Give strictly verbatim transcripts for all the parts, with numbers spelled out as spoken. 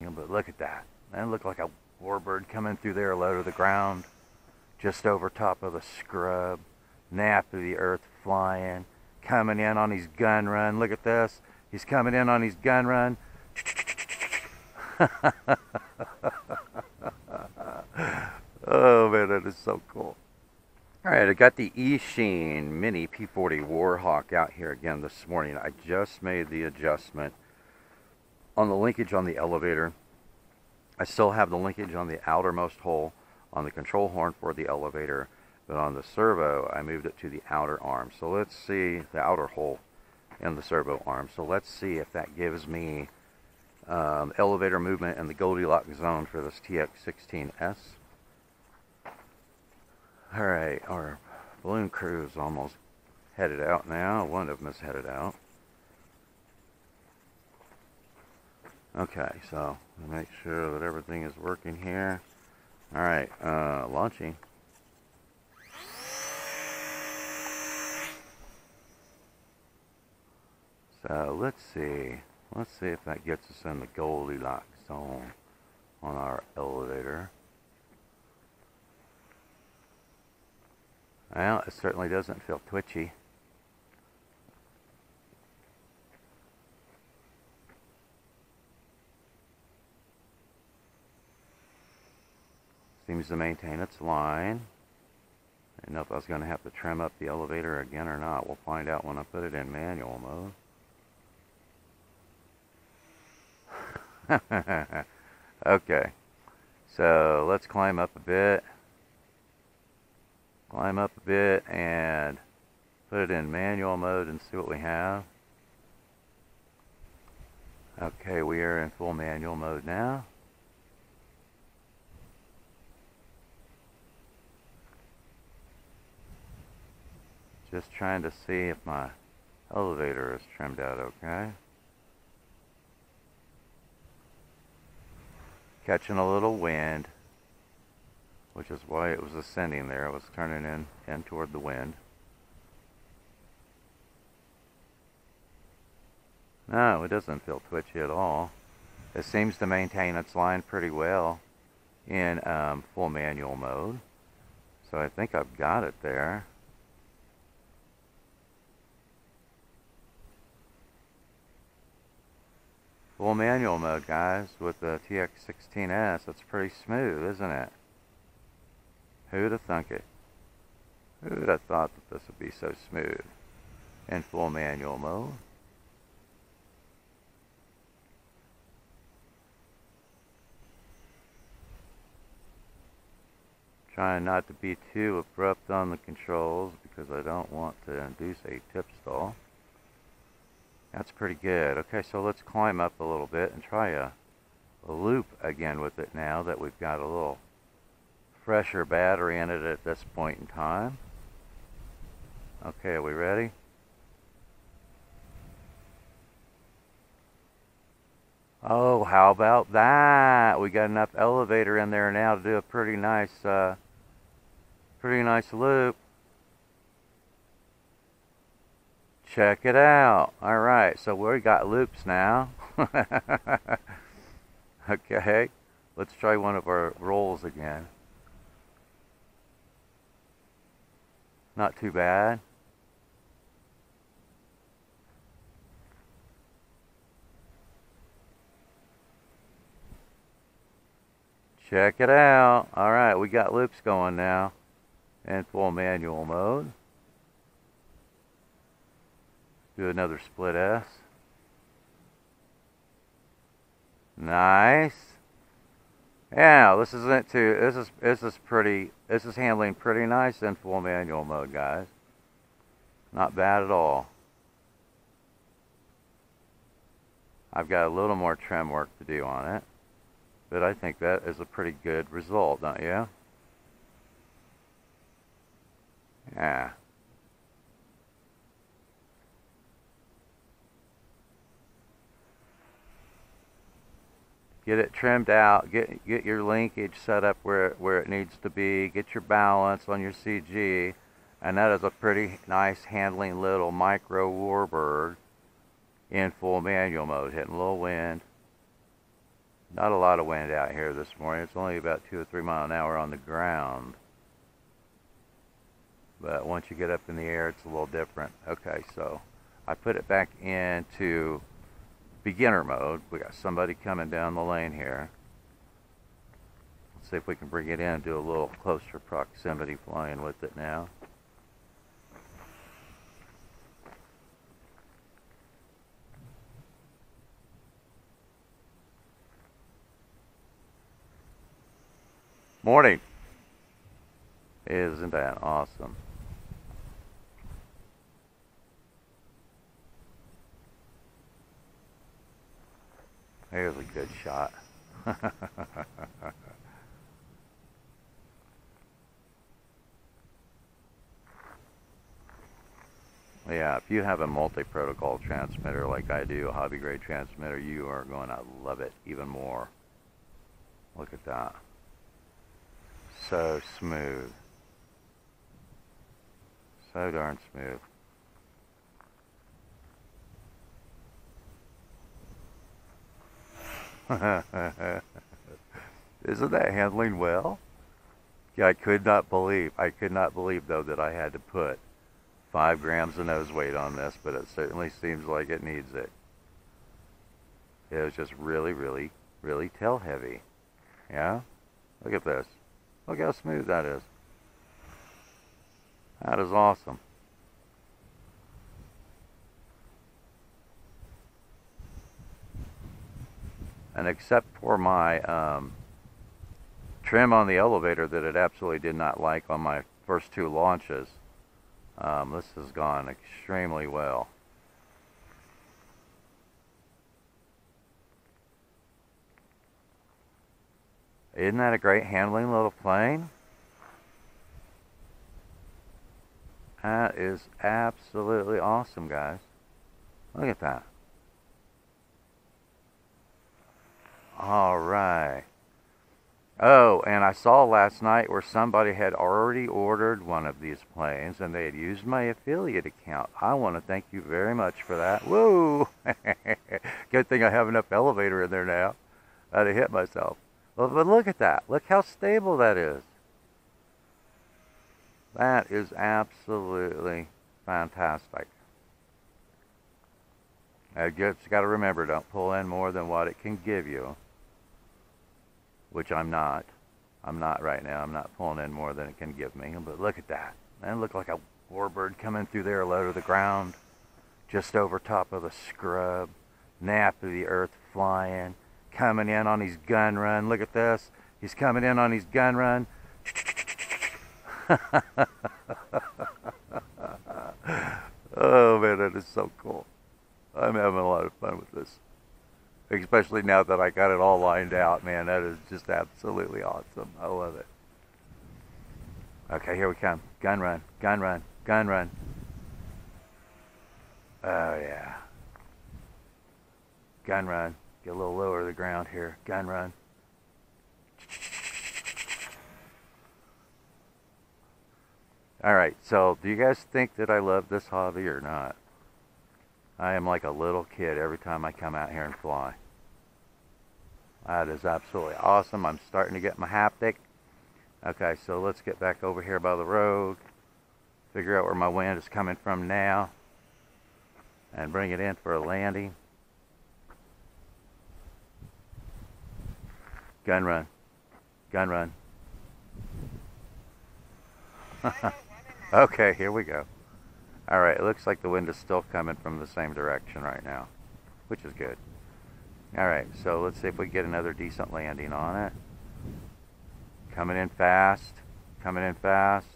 But look at that. That looked like a warbird coming through there low to the ground, just over top of the scrub, nap of the earth flying, coming in on his gun run. Look at this. He's coming in on his gun run. Oh man, that is so cool. Alright, I got the Eachine Mini P forty Warhawk out here again this morning. I just made the adjustment on the linkage on the elevator. I still have the linkage on the outermost hole on the control horn for the elevator, but on the servo I moved it to the outer arm. So let's see the outer hole in the servo arm. So let's see if that gives me um, elevator movement in the Goldilocks zone for this T X sixteen S. Alright, our balloon crew is almost headed out now. One of them is headed out. Okay, so make sure that everything is working here. All right, uh, launching. So let's see. Let's see if that gets us in the Goldilocks zone on our elevator. Well, it certainly doesn't feel twitchy. Seems to maintain its line. I didn't know if I was going to have to trim up the elevator again or not. We'll find out when I put it in manual mode. Okay, so let's climb up a bit. Climb up a bit and put it in manual mode and see what we have. Okay, we are in full manual mode now. Just trying to see if my elevator is trimmed out okay. Catching a little wind, which is why it was ascending there. It was turning in, in toward the wind. No, it doesn't feel twitchy at all. It seems to maintain its line pretty well in um, full manual mode. So I think I've got it there. Full manual mode, guys, with the T X sixteen S. That's pretty smooth, isn't it? Who'd have thunk it? Who'd have thought that this would be so smooth in full manual mode? Trying not to be too abrupt on the controls because I don't want to induce a tip stall. That's pretty good. Okay, so let's climb up a little bit and try a, a loop again with it now that we've got a little fresher battery in it at this point in time. Okay, are we ready? Oh, how about that? We got enough elevator in there now to do a pretty nice, uh, pretty nice loop. Check it out. All right, so we got loops now. Okay, let's try one of our rolls again. Not too bad. Check it out. All right, we got loops going now in full manual mode. Do another split S. Nice. Yeah, this isn't too. This is this is pretty. This is handling pretty nice in full manual mode, guys. Not bad at all. I've got a little more trim work to do on it, but I think that is a pretty good result, don't you? Yeah. Get it trimmed out, get get your linkage set up where, where it needs to be, get your balance on your C G, and that is a pretty nice handling little micro warbird in full manual mode, hitting a little wind. Not a lot of wind out here this morning. It's only about two or three mile an hour on the ground. But once you get up in the air, it's a little different. Okay, so I put it back into beginner mode. We got somebody coming down the lane here. Let's see if we can bring it in and do a little closer proximity flying with it now. Morning. Isn't that awesome? There's a good shot. Yeah, if you have a multi-protocol transmitter like I do, a hobby-grade transmitter, you are going to love it even more. Look at that. So smooth. So darn smooth. Isn't that handling well? Yeah, I could not believe, I could not believe though that I had to put five grams of nose weight on this, but it certainly seems like it needs it. It was just really, really, really tail heavy. Yeah? Look at this. Look how smooth that is. That is awesome. And except for my um, trim on the elevator that it absolutely did not like on my first two launches, um, this has gone extremely well. Isn't that a great handling little plane? That is absolutely awesome, guys. Look at that. All right. Oh, and I saw last night where somebody had already ordered one of these planes and they had used my affiliate account. I want to thank you very much for that. Whoa! Good thing I have enough elevator in there now. I'd have hit myself. Well, but look at that. Look how stable that is. That is absolutely fantastic. I just got to remember, don't pull in more than what it can give you. Which I'm not. I'm not right now. I'm not pulling in more than it can give me. But look at that. That looked like a warbird coming through there low to the ground. Just over top of the scrub. Nap of the earth flying. Coming in on his gun run. Look at this. He's coming in on his gun run. Oh man, that is so cool. I'm having a lot of fun with this. Especially now that I got it all lined out, man. That is just absolutely awesome. I love it. Okay, here we come. Gun run, gun run, gun run. Oh yeah. Gun run. Get a little lower to the ground here. Gun run. Alright, so do you guys think that I love this hobby or not? I am like a little kid every time I come out here and fly. That is absolutely awesome. I'm starting to get my haptic. Okay, so let's get back over here by the road. Figure out where my wind is coming from now. And bring it in for a landing. Gun run. Gun run. Okay, here we go. Alright, it looks like the wind is still coming from the same direction right now, which is good. Alright, so let's see if we can get another decent landing on it. Coming in fast. Coming in fast.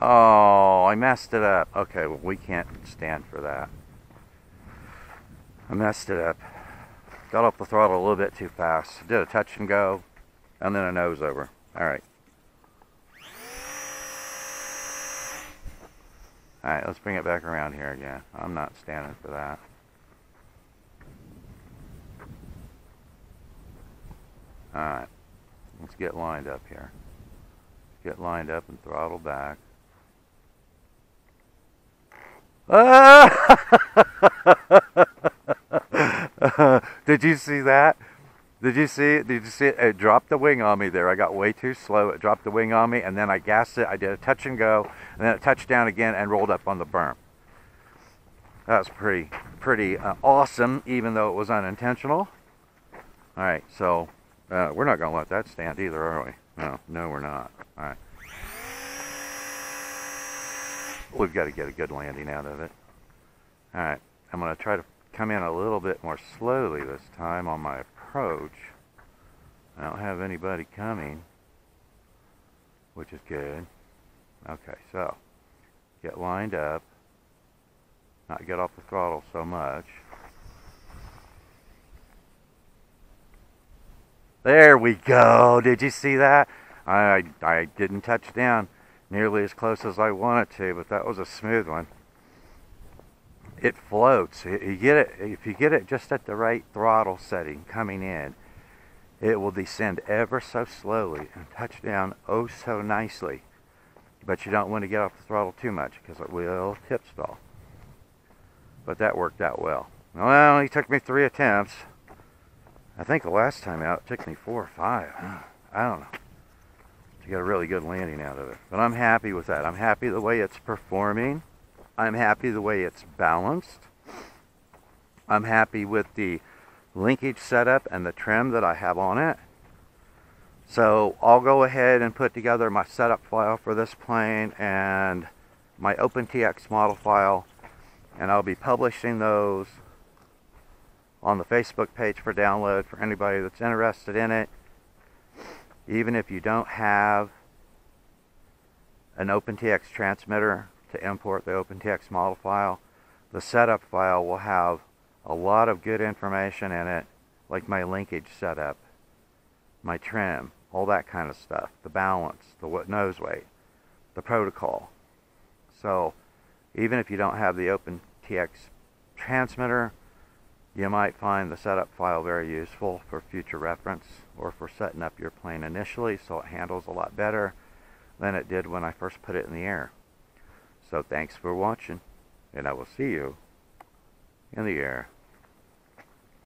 Oh, I messed it up. Okay, well, we can't stand for that. I messed it up. Got off the throttle a little bit too fast. Did a touch and go, and then a nose over. Alright. Alright, let's bring it back around here again. I'm not standing for that. Alright, let's get lined up here. Get lined up and throttle back. Ah! Did you see that? Did you see it? Did you see it? It dropped the wing on me there. I got way too slow. It dropped the wing on me, and then I gassed it. I did a touch and go, and then it touched down again and rolled up on the berm. That was pretty, pretty uh, awesome, even though it was unintentional. All right, so uh, we're not going to let that stand either, are we? No, no, we're not. All right. We've got to get a good landing out of it. All right, I'm going to try to come in a little bit more slowly this time on my approach. I don't have anybody coming, which is good. Okay, so get lined up, not get off the throttle so much. There we go. Did you see that? I, I didn't touch down nearly as close as I wanted to, but that was a smooth one. It floats. You get it, if you get it just at the right throttle setting coming in, it will descend ever so slowly and touch down oh so nicely. But you don't want to get off the throttle too much because it will tip stall. But that worked out well. Well, it only took me three attempts. I think the last time out it took me four or five. I don't know. To get a really good landing out of it. But I'm happy with that. I'm happy the way it's performing. I'm happy the way it's balanced. I'm happy with the linkage setup and the trim that I have on it. So I'll go ahead and put together my setup file for this plane and my OpenTX model file, and I'll be publishing those on the Facebook page for download for anybody that's interested in it. Even if you don't have an OpenTX transmitter to import the OpenTX model file, the setup file will have a lot of good information in it, like my linkage setup, my trim, all that kind of stuff, the balance, the nose weight, the protocol. So even if you don't have the OpenTX transmitter, you might find the setup file very useful for future reference or for setting up your plane initially, so it handles a lot better than it did when I first put it in the air. So thanks for watching, and I will see you in the air.